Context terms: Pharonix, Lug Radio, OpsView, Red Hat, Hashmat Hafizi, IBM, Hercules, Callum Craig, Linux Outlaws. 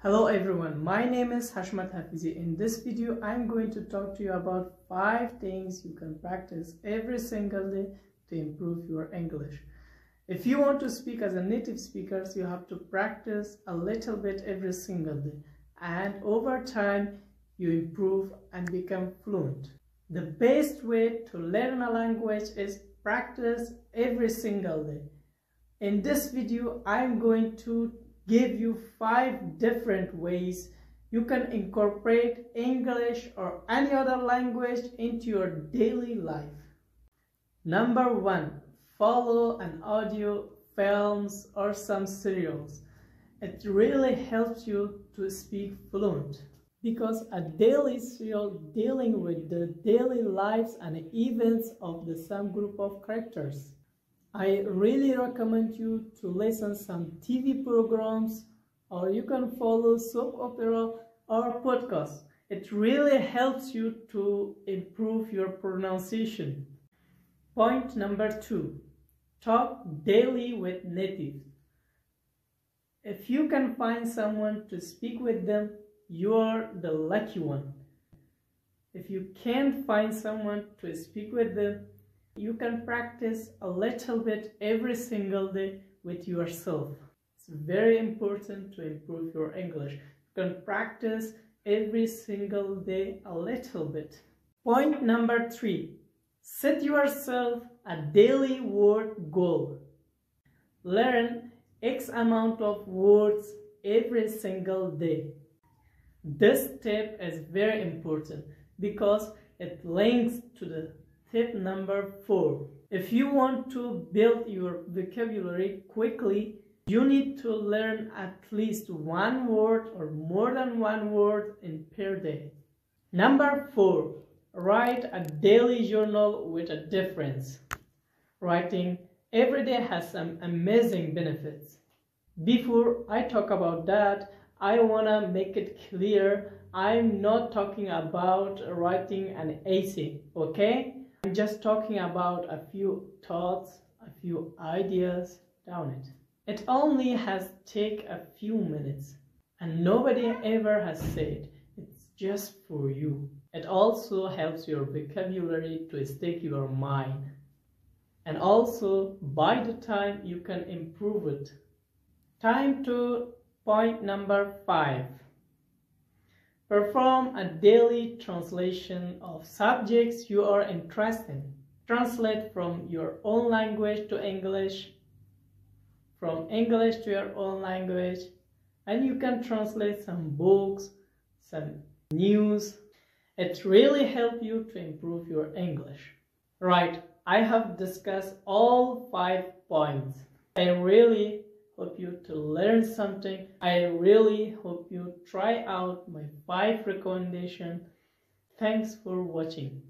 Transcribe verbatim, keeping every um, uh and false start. Hello everyone, my name is Hashmat Hafizi. In this video, I'm going to talk to you about five things you can practice every single day to improve your English. If you want to speak as a native speaker, you have to practice a little bit every single day. And over time, you improve and become fluent. The best way to learn a language is practice every single day. In this video, I'm going to give you five different ways you can incorporate English or any other language into your daily life. Number one, follow an audio, films or some serials. It really helps you to speak fluent because a daily serial dealing with the daily lives and events of the same group of characters. I really recommend you to listen some T V programs, or you can follow soap opera or podcasts. It really helps you to improve your pronunciation. Point number two, talk daily with natives. If you can find someone to speak with them, you are the lucky one. If you can't find someone to speak with them, you can practice a little bit every single day with yourself. It's very important to improve your English. You can practice every single day a little bit. Point number three, set yourself a daily word goal. Learn X amount of words every single day. This step is very important because it links to the tip number four. If you want to build your vocabulary quickly, you need to learn at least one word or more than one word in per day. Number four, write a daily journal with a difference. Writing every day has some amazing benefits. Before I talk about that, I wanna make it clear, I'm not talking about writing an essay, okay? I'm just talking about a few thoughts, a few ideas down it. It only has take a few minutes and nobody ever has said it's just for you. It also helps your vocabulary to stick your mind. And also by the time you can improve it. Time to point number five. Perform a daily translation of subjects you are interested in. Translate from your own language to English, from English to your own language, and you can translate some books, some news. It really helps you to improve your English. Right, I have discussed all five points. I really hope you to learn something. I really hope you try out my five recommendations. Thanks for watching.